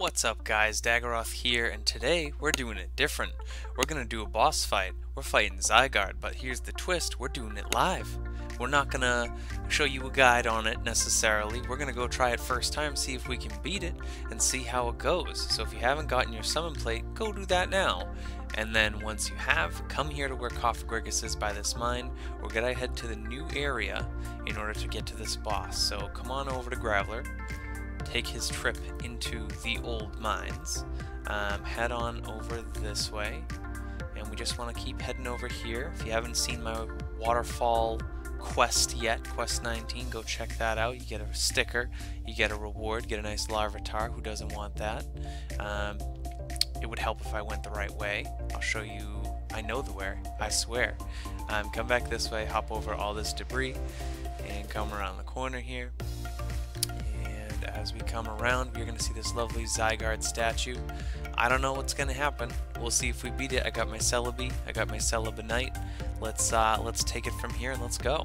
What's up guys, Daggeroth here, and today we're doing it different. We're gonna do a boss fight. We're fighting Zygarde, but here's the twist, we're doing it live. We're not gonna show you a guide on it necessarily. We're gonna go try it first time, see if we can beat it, and see how it goes. So if you haven't gotten your summon plate, go do that now. And then once you have, come here to where Koffi Grigas is by this mine. We're gonna head to the new area in order to get to this boss. So come on over to Graveler. Take his trip into the old mines, head on over this way, and we just want to keep heading over here. If you haven't seen my waterfall quest yet, quest 19, go check that out. You get a sticker, you get a reward, get a nice Larvitar. Who doesn't want that? It would help if I went the right way. I'll show you, I know the way, I swear. Come back this way, hop over all this debris, and come around the corner here. As we come around, we're going to see this lovely Zygarde statue. I don't know what's going to happen. We'll see if we beat it. I got my Celebi. I got my Celebi Knight. Let's take it from here and let's go.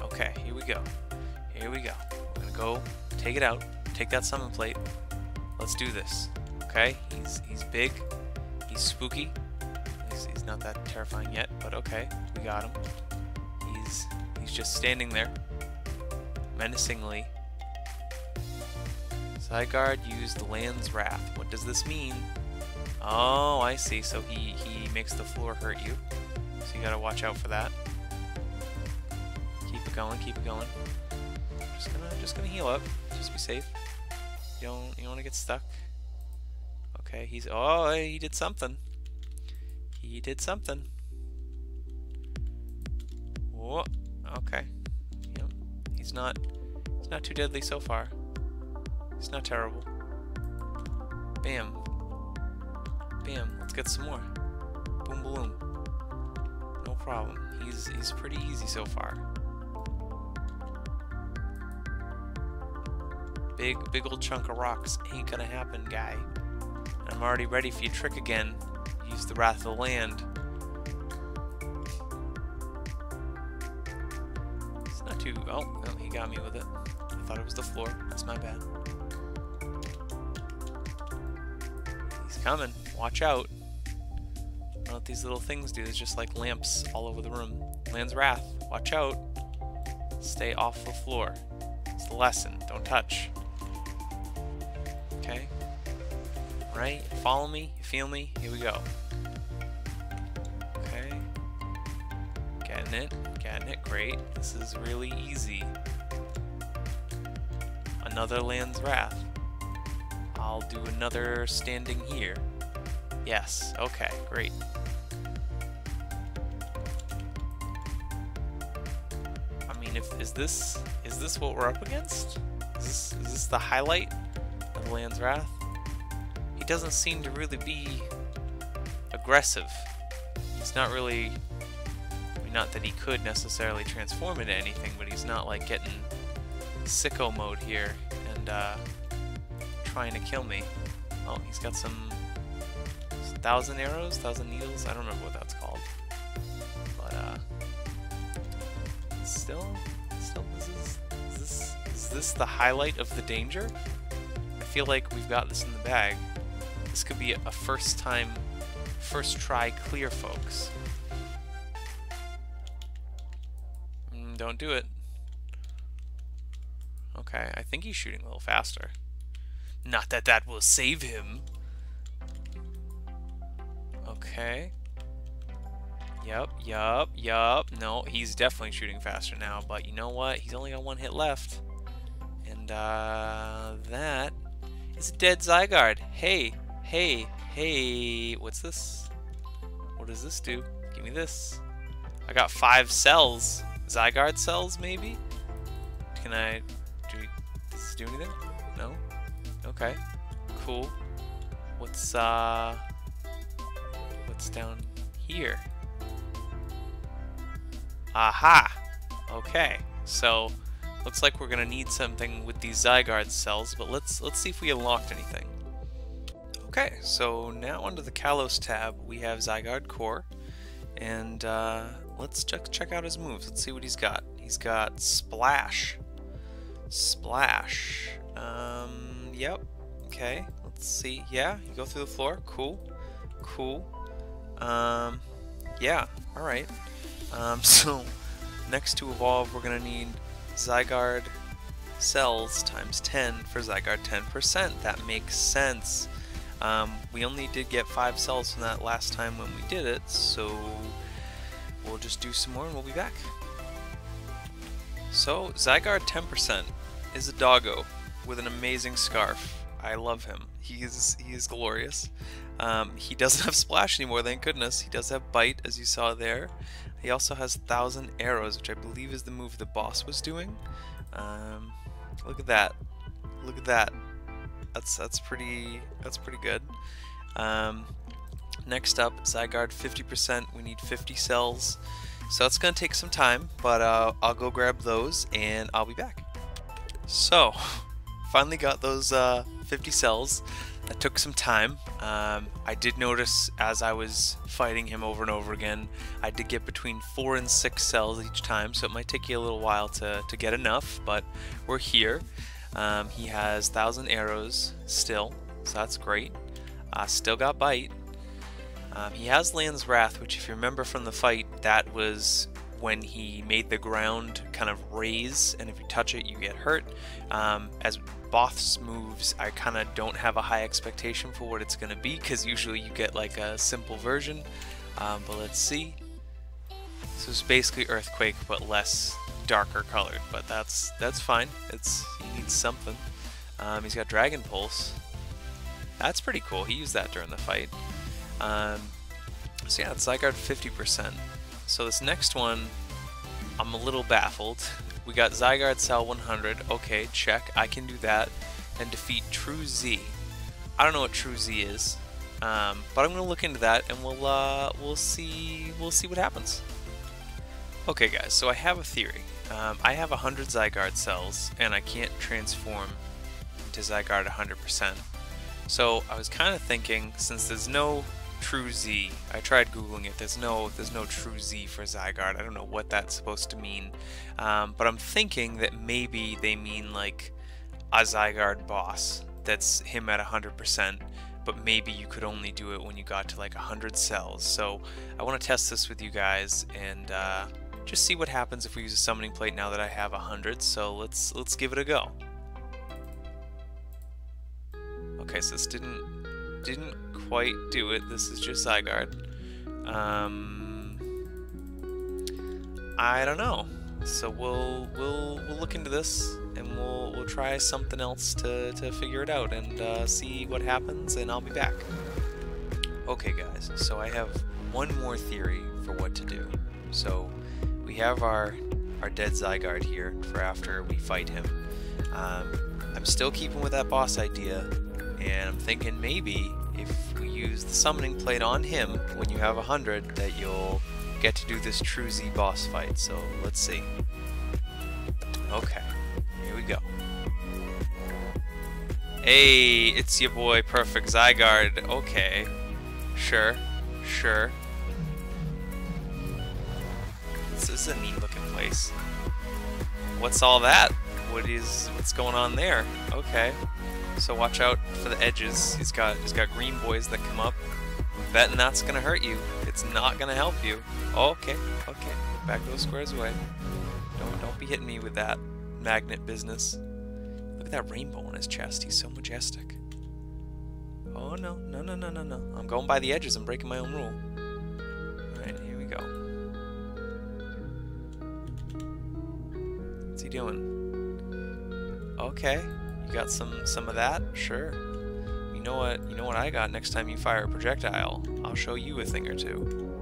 Okay, here we go. Here we go. We're going to go take it out. Take that summon plate. Let's do this. Okay, he's big. He's spooky. He's not that terrifying yet, but okay. We got him. He's just standing there. Menacingly. Zygarde used Land's Wrath. What does this mean? Oh, I see. So he makes the floor hurt you. So you gotta watch out for that. Keep it going. Keep it going. Just gonna heal up. Just be safe. You don't wanna get stuck. Okay. He did something. He did something. Whoa. Okay. Yep. He's not too deadly so far. It's not terrible. Bam. Bam. Let's get some more. Boom, boom. No problem. He's pretty easy so far. Big old chunk of rocks ain't gonna happen, guy. I'm already ready for your trick again. Use the Wrath of the Land. It's not too... Oh, no, he got me with it. I thought it was the floor. That's my bad. Coming, watch out. I don't know what these little things do. There's just like lamps all over the room. Land's Wrath, watch out. Stay off the floor. It's the lesson, don't touch. Okay. Right, follow me, you feel me? Here we go. Okay. Getting it, great. This is really easy. Another Land's Wrath. I'll do another standing here. Yes, okay, great. I mean, is this what we're up against? Is this the highlight of Land's Wrath? He doesn't seem to really be aggressive. He's not really, I mean, not that he could necessarily transform into anything, but he's not like getting sicko mode here and trying to kill me. Oh, he's got some Thousand Arrows, Thousand Needles, I don't remember what that's called. But still is this the highlight of the danger? I feel like we've got this in the bag. This could be a first try clear, folks. Don't do it. Okay, I think he's shooting a little faster. Not that that will save him. Okay. Yup. No, he's definitely shooting faster now, but you know what? He's only got one hit left. And, that is a dead Zygarde. Hey. What's this? What does this do? Give me this. I got 5 cells. Zygarde cells, maybe? Can I... Does this do anything? No? Okay, cool. What's down here? Aha! Okay, so looks like we're gonna need something with these Zygarde cells, but let's see if we unlocked anything. Okay, so now under the Kalos tab we have Zygarde Core, and let's check out his moves. Let's see what he's got. He's got Splash. Yep, Okay, let's see. Yeah, you go through the floor. Cool. Cool. Yeah, alright. So next to evolve, we're going to need Zygarde cells times 10 for Zygarde 10%. That makes sense. We only did get 5 cells from that last time when we did it, so we'll just do some more and we'll be back. So Zygarde 10% is a doggo with an amazing scarf. I love him. He is glorious. He doesn't have splash anymore, thank goodness. He does have bite, as you saw there. He also has 1,000 arrows, which I believe is the move the boss was doing. Look at that! Look at that! That's pretty good. Next up, Zygarde 50%. We need 50 cells, so that's gonna take some time, but I'll go grab those and I'll be back. So, finally got those 50 cells. That took some time. I did notice as I was fighting him over and over again, I did get between 4 and 6 cells each time, so it might take you a little while to get enough, but we're here. He has 1,000 arrows still, so that's great. Still got bite. He has Land's Wrath, which if you remember from the fight, that was when he made the ground kind of raise, and if you touch it you get hurt. As Both's moves, I kind of don't have a high expectation for what it's going to be, because usually you get like a simple version, but let's see. So it's basically Earthquake but less darker colored, but that's fine. He needs something. He's got Dragon Pulse. That's pretty cool. He used that during the fight. So yeah, it's Zygarde 50%. So this next one, I'm a little baffled. We got Zygarde Cell 100. Okay, check. I can do that and defeat True Z. I don't know what True Z is, but I'm gonna look into that and we'll see what happens. Okay, guys. So I have a theory. I have 100 Zygarde cells and I can't transform into Zygarde 100%. So I was kind of thinking, since there's no True Z. I tried googling it. There's no True Z for Zygarde. I don't know what that's supposed to mean, but I'm thinking that maybe they mean like a Zygarde boss. That's him at 100%, but maybe you could only do it when you got to like 100 cells. So I want to test this with you guys and just see what happens if we use a summoning plate now that I have 100. So let's give it a go. Okay, so this didn't quite do it. This is just Zygarde. I don't know. So we'll look into this and we'll try something else to figure it out and see what happens, and I'll be back. Okay, guys. So I have one more theory for what to do. So we have our dead Zygarde here for after we fight him. I'm still keeping with that boss idea. And I'm thinking maybe if we use the summoning plate on him when you have 100, that you'll get to do this True Z boss fight. So let's see. Okay, here we go. Hey, it's your boy Perfect Zygarde. Okay, sure. This is a neat looking place. What's all that? What's going on there? Okay. So watch out for the edges. He's got green boys that come up. I'm betting that's gonna hurt you. It's not gonna help you. Okay. Back those squares away. Don't be hitting me with that magnet business. Look at that rainbow on his chest. He's so majestic. Oh no. I'm going by the edges. I'm breaking my own rule. All right, here we go. What's he doing? Okay. You got some of that? Sure. You know what I got next time you fire a projectile? I'll show you a thing or two.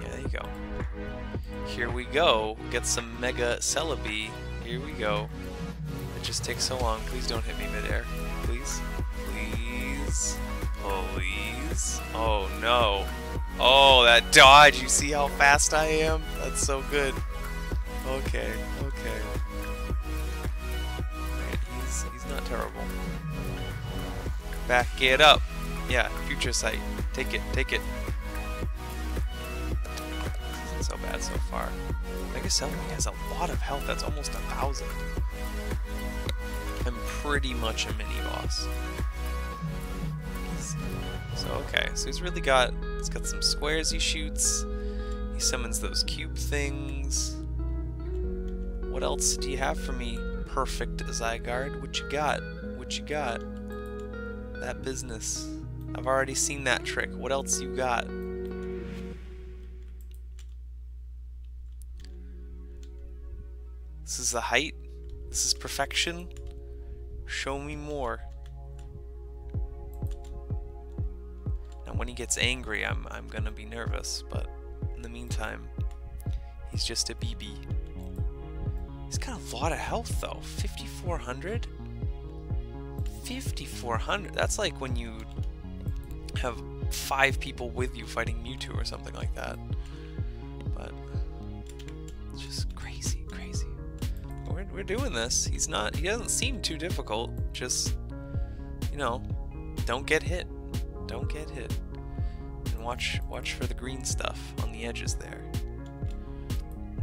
Yeah, there you go. Here we go. Get some Mega Celebi. Here we go. It just takes so long. Please don't hit me midair. Please. Please. Please. Oh, no. Oh, that dodge. You see how fast I am? That's so good. Okay. Not terrible. Back it up. Yeah, future sight. Take it. This isn't so bad so far. Mega Celebi has a lot of health. That's almost 1,000. I'm pretty much a mini boss. So okay, so he's got some squares he shoots. He summons those cube things. What else do you have for me, perfect Zygarde? What you got? What you got? That business. I've already seen that trick. What else you got? This is the height. This is perfection. Show me more. Now when he gets angry, I'm gonna be nervous, but in the meantime, he's just a BB. He's got a lot of health though. 5,400? 5,400? That's like when you have 5 people with you fighting Mewtwo or something like that. But it's just crazy, crazy. We're doing this. He doesn't seem too difficult. Just, you know, don't get hit. Don't get hit. And watch for the green stuff on the edges there.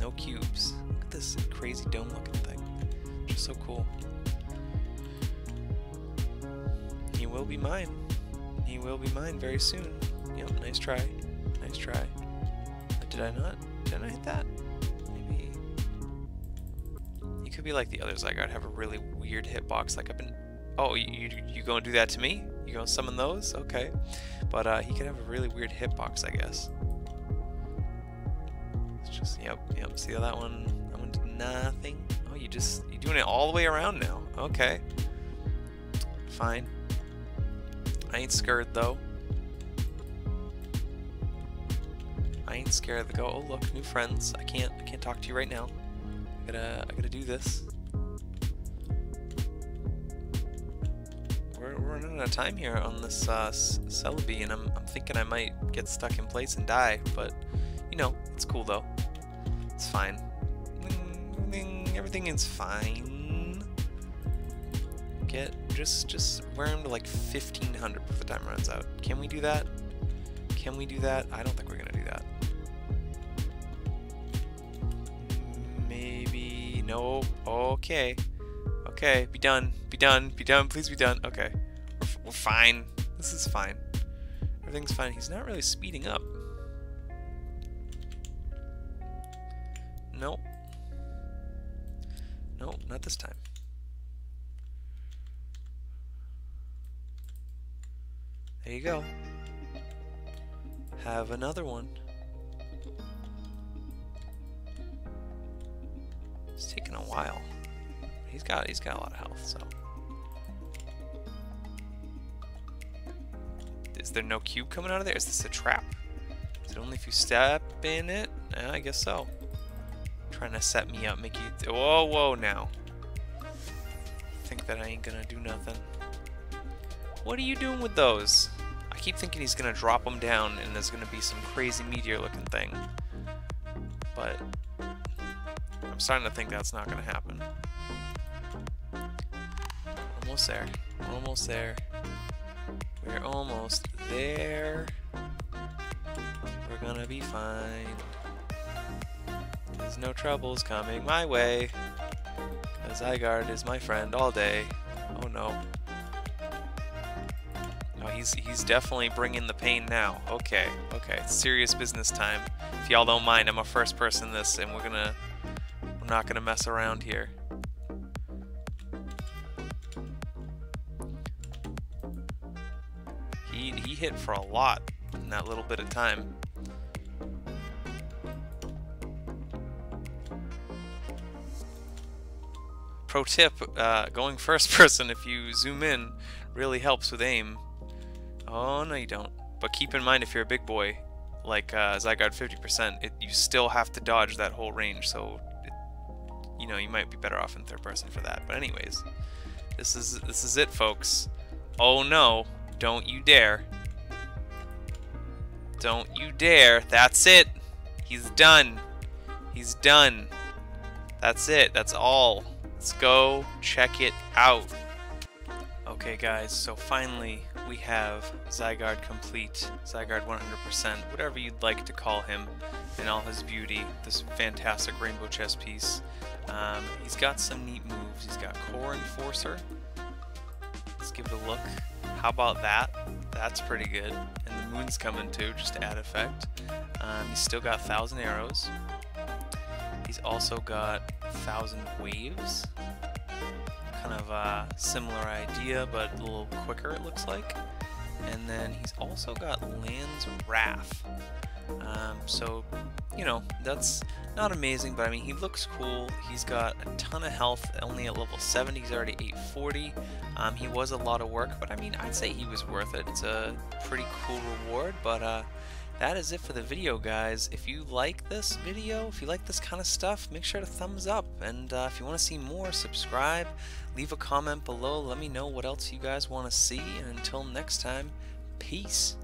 No cubes. Look at this crazy dome looking thing. Just so cool. He will be mine. He will be mine very soon. Yep, nice try. Nice try. But did I not? Didn't I hit that? Maybe. You could be like the others. I gotta have a really weird hitbox. Like I've been... Oh, you gonna do that to me? You gonna summon those? Okay. But he could have a really weird hitbox, I guess. It's just... Yep, yep. See how that one... That one did nothing. Oh, you're doing it all the way around now. Okay. Fine. I ain't scared though. I ain't scared to go. Oh look, new friends. I can't talk to you right now. I gotta do this. We're running out of time here on this Celebi, and I'm thinking I might get stuck in place and die. But you know, it's cool though. It's fine. Everything is fine. Just wear him to like 1,500 before the time runs out. Can we do that? Can we do that? I don't think we're gonna do that. Maybe. No. Okay. Okay. Be done. Be done. Be done. Please be done. Okay. We're fine. This is fine. Everything's fine. He's not really speeding up. Nope. Nope. Not this time. There you go. Have another one. It's taking a while. He's got a lot of health, so. Is there no cube coming out of there? Is this a trap? Is it only if you step in it? Yeah, I guess so. Trying to set me up, make you... Whoa, whoa, now. Think that I ain't gonna do nothing. What are you doing with those? I keep thinking he's gonna drop them down and there's gonna be some crazy meteor looking thing. But I'm starting to think that's not gonna happen. Almost there. Almost there. We're almost there. We're gonna be fine. There's no troubles coming my way. 'Cause Zygarde is my friend all day. Oh no. He's definitely bringing the pain now. Okay, okay, it's serious business time. If y'all don't mind, I'm a first person this, and we're not gonna mess around here. He hit for a lot in that little bit of time. Pro tip: going first person if you zoom in really helps with aim. Oh, no you don't. But keep in mind if you're a big boy, like Zygarde 50%, you still have to dodge that whole range, so, you know, you might be better off in third person for that. But anyways, this is it, folks. Oh no, don't you dare. Don't you dare. That's it. He's done. He's done. That's it. That's all. Let's go check it out. Okay guys, so finally we have Zygarde complete, Zygarde 100%, whatever you'd like to call him, in all his beauty, this fantastic rainbow chess piece. He's got some neat moves. He's got Core Enforcer, give it a look. How about that? That's pretty good. And the moon's coming too, just to add effect. He's still got 1,000 arrows. He's also got 1,000 waves. Kind of a similar idea, but a little quicker it looks like. And then he's also got Land's Wrath. So, you know, that's not amazing, but I mean, he looks cool. He's got a ton of health, only at level 70, he's already 840. He was a lot of work, but I mean, I'd say he was worth it. It's a pretty cool reward, but that is it for the video, guys. If you like this video, if you like this kind of stuff, make sure to thumbs up. And if you want to see more, subscribe, leave a comment below. Let me know what else you guys want to see. And until next time, peace.